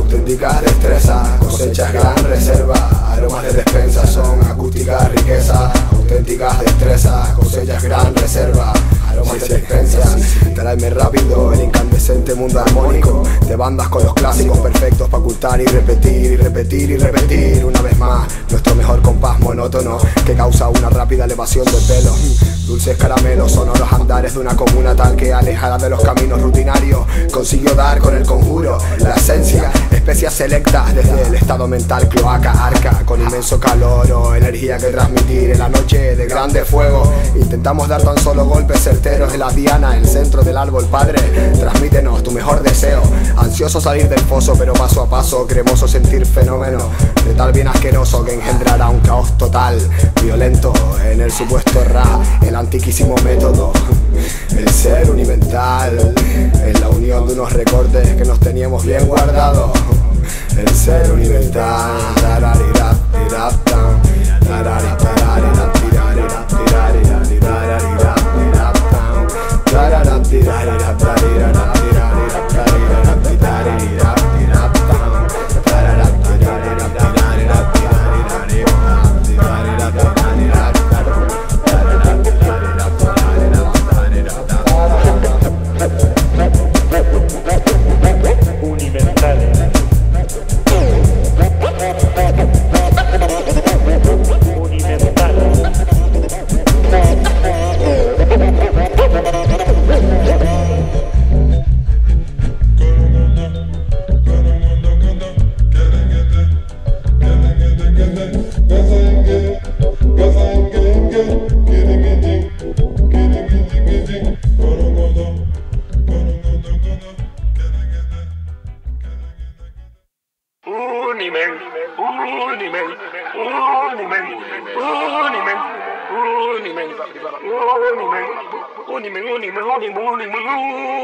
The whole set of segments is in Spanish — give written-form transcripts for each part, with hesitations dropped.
Acústica destreza, cosechas gran reserva, aromas de despensa son acústica riqueza, auténticas destrezas, cosechas gran reserva, aromas de despensa. Tráeme rápido el incandescente mundo armónico de bandas con los clásicos perfectos para ocultar y repetir y repetir y repetir una vez más nuestro mejor compás monótono que causa una rápida elevación de pelo. Dulces caramelos, sonoros andares de una comuna tal que alejada de los caminos rutinarios consiguió dar con el conjuro la esencia, especias selectas desde el estado mental cloaca, arca con inmenso calor o energía que transmitir en la noche de grande fuego. Intentamos dar tan solo golpes certeros en la diana, en el centro del árbol padre, transmítenos tu mejor deseo. Ansioso salir del foso pero paso a paso, cremoso sentir fenómeno de tal bien asqueroso que engendrará un caos total, violento en el supuesto ra, el antiquísimo método, el ser unimental, es la unión de unos recortes que nos teníamos bien guardados, el ser unimental.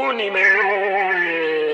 Unimen.